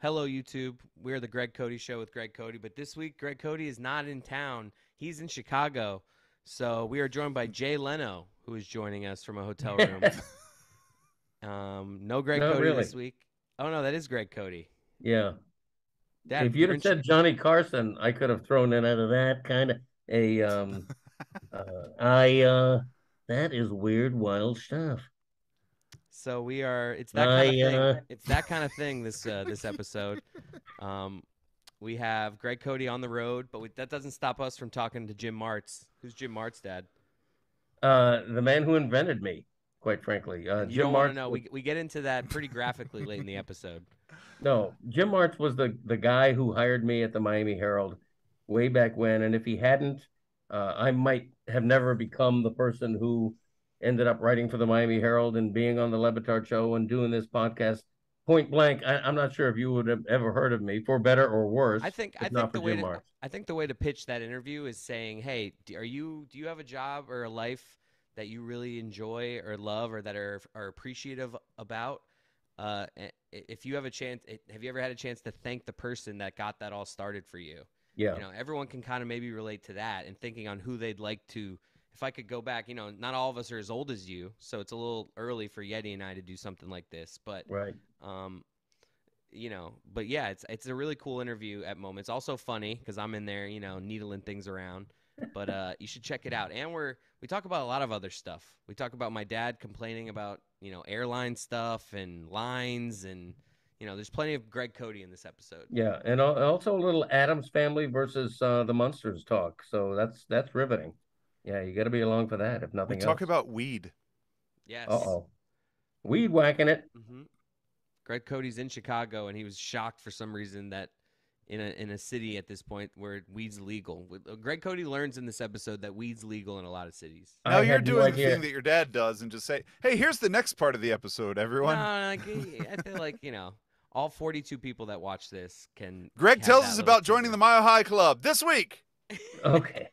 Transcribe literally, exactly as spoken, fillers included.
Hello, YouTube. We're the Greg Cote Show with Greg Cote. But this week, Greg Cote is not in town. He's in Chicago. So we are joined by Jay Leno, who is joining us from a hotel room. um, no Greg Cote really. This week. Oh, no, that is Greg Cote. Yeah. That if you'd have said Johnny Carson, I could have thrown in out of that kind of a, um, uh, I, uh, that is weird, wild stuff. So we are, it's that kind I, of thing. Uh... It's that kind of thing this, uh, this episode. Um, we have Greg Cote on the road, but we, that doesn't stop us from talking to Jim Martz. Who's Jim Martz, Dad? Uh, the man who invented me, quite frankly. Uh, you Jim don't want Martz... to know. We, we get into that pretty graphically late in the episode. No, Jim Martz was the, the guy who hired me at the Miami Herald way back when. And if he hadn't, uh, I might have never become the person who ended up writing for the Miami Herald and being on the Le Batard Show and doing this podcast. Point blank, I, I'm not sure if you would have ever heard of me, for better or worse. I think I think the way to, I think the way to pitch that interview is saying, hey, are you do you have a job or a life that you really enjoy or love or that are are appreciative about? Uh, if you have a chance, have you ever had a chance to thank the person that got that all started for you? Yeah. You know, everyone can kind of maybe relate to that and thinking on who they'd like to. If I could go back, you know, not all of us are as old as you, so it's a little early for Yeti and I to do something like this. But, right. um, you know, but yeah, it's it's a really cool interview at moments. Also funny because I'm in there, you know, needling things around. But uh, you should check it out. And we're we talk about a lot of other stuff. We talk about my dad complaining about, you know, airline stuff and lines and, you know, there's plenty of Greg Cote in this episode. Yeah, and also a little Addams Family versus uh, the Munsters talk. So that's that's riveting. Yeah, you got to be along for that, if nothing else. We talk else. about weed. Yes. Uh-oh. Weed whacking it. Mm-hmm. Greg Cote's in Chicago, and he was shocked for some reason that in a in a city at this point where weed's legal. Greg Cote learns in this episode that weed's legal in a lot of cities. Now I you're doing no the thing that your dad does and just say, hey, here's the next part of the episode, everyone. No, like, I feel like, you know, all forty-two people that watch this can. Greg tells us about joining the Mile High Club this week. Okay.